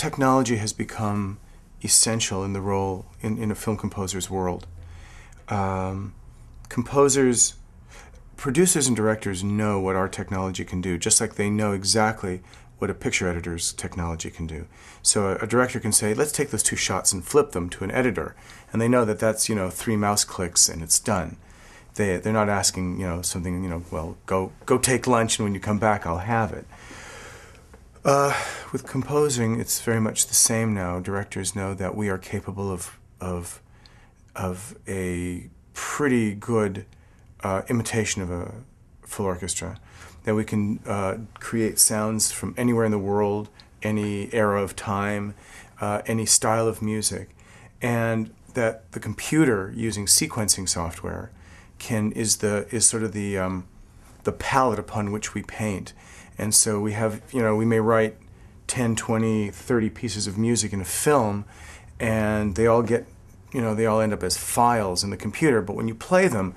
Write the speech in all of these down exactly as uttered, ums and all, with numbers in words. technology has become essential in the role in, in a film composer's world. Um, composers, producers and directors know what our technology can do, just like they know exactly what a picture editor's technology can do. So a, a director can say, let's take those two shots and flip them to an editor. And they know that that's, you know, three mouse clicks and it's done. They, they're not asking, you know, something, you know, well, go, go take lunch and when you come back, I'll have it. Uh, with composing, it's very much the same now. Directors know that we are capable of, of, of a pretty good Uh, imitation of a full orchestra, that we can uh, create sounds from anywhere in the world, any era of time, uh, any style of music, and that the computer using sequencing software can is the is sort of the um, the palette upon which we paint. And so we have, you know, we may write ten, twenty, thirty pieces of music in a film, and they all get, you know, they all end up as files in the computer, but when you play them,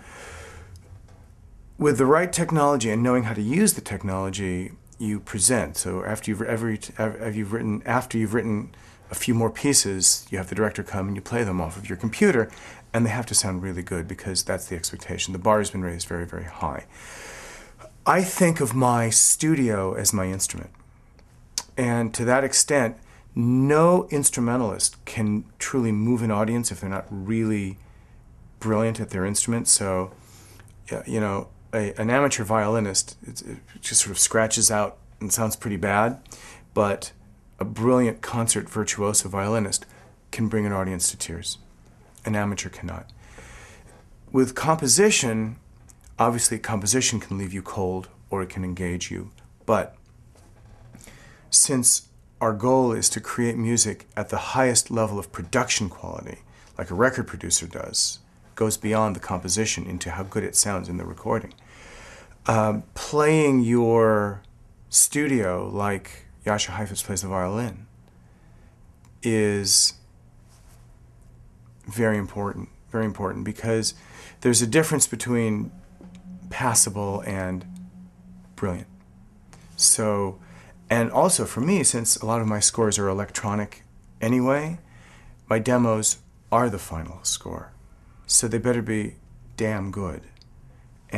with the right technology and knowing how to use the technology, you present. So after you've every after you've written after you've written a few more pieces, you have the director come and you play them off of your computer, and they have to sound really good because that's the expectation. The bar has been raised very, very high. I think of my studio as my instrument, and to that extent, no instrumentalist can truly move an audience if they're not really brilliant at their instrument. So, you know, A, an amateur violinist, it, it just sort of scratches out and sounds pretty bad, but a brilliant concert virtuoso violinist can bring an audience to tears. An amateur cannot. With composition, obviously composition can leave you cold or it can engage you, but since our goal is to create music at the highest level of production quality, like a record producer does, goes beyond the composition into how good it sounds in the recording. Um, playing your studio like Jascha Heifetz plays the violin is very important, very important, because there's a difference between passable and brilliant. So, and also for me, since a lot of my scores are electronic anyway, my demos are the final score. So they better be damn good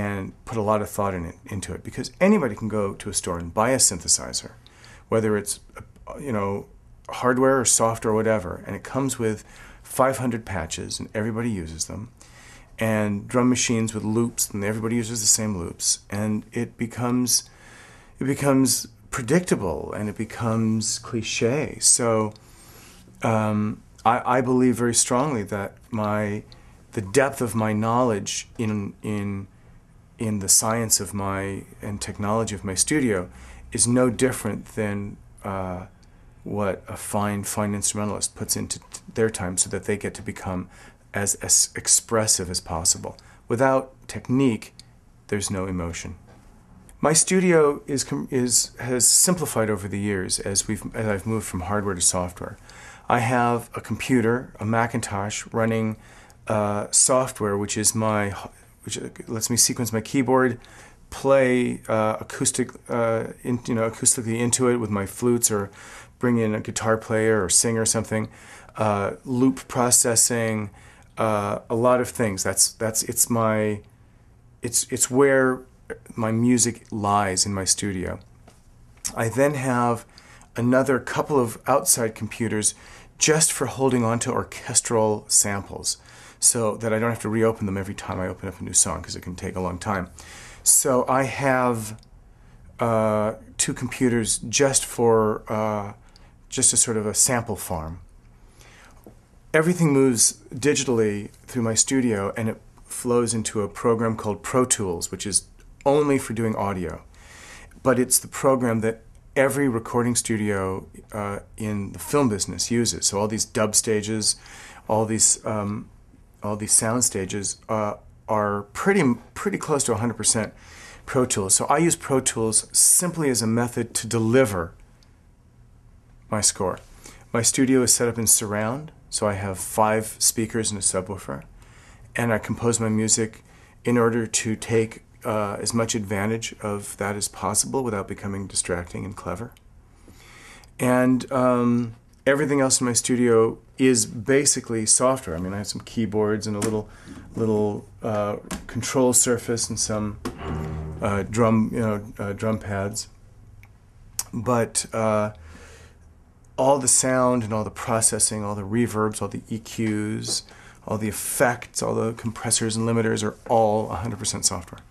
and put a lot of thought in it, into it, because anybody can go to a store and buy a synthesizer, whether it's, you know, hardware or software or whatever, and it comes with five hundred patches and everybody uses them, and drum machines with loops and everybody uses the same loops, and it becomes, it becomes predictable and it becomes cliche. So um, I, I believe very strongly that my the depth of my knowledge in in in the science of my and technology of my studio is no different than uh, what a fine fine instrumentalist puts into t their time, so that they get to become as, as expressive as possible. Without technique, there's no emotion. My studio is is has simplified over the years as we've as I've moved from hardware to software. I have a computer, a Macintosh, running Uh, software, which is my, which lets me sequence my keyboard, play uh, acoustic, uh, in, you know, acoustically into it with my flutes, or bring in a guitar player or singer or something, uh, loop processing, uh, a lot of things. That's that's it's my, it's it's where my music lies in my studio. I then have another couple of outside computers just for holding on to orchestral samples, so that I don't have to reopen them every time I open up a new song, because it can take a long time. So I have uh, two computers just for uh, just a sort of a sample farm. Everything moves digitally through my studio, and it flows into a program called Pro Tools, which is only for doing audio. But it's the program that every recording studio uh, in the film business uses. So all these dub stages, all these um, all these sound stages uh, are pretty pretty close to one hundred percent Pro Tools. So I use Pro Tools simply as a method to deliver my score. My studio is set up in surround, so I have five speakers and a subwoofer, and I compose my music in order to take uh, as much advantage of that as possible without becoming distracting and clever. And um, everything else in my studio is basically software. I mean, I have some keyboards and a little little uh, control surface and some uh, drum, you know, uh, drum pads. But uh, all the sound and all the processing, all the reverbs, all the E Qs, all the effects, all the compressors and limiters are all one hundred percent software.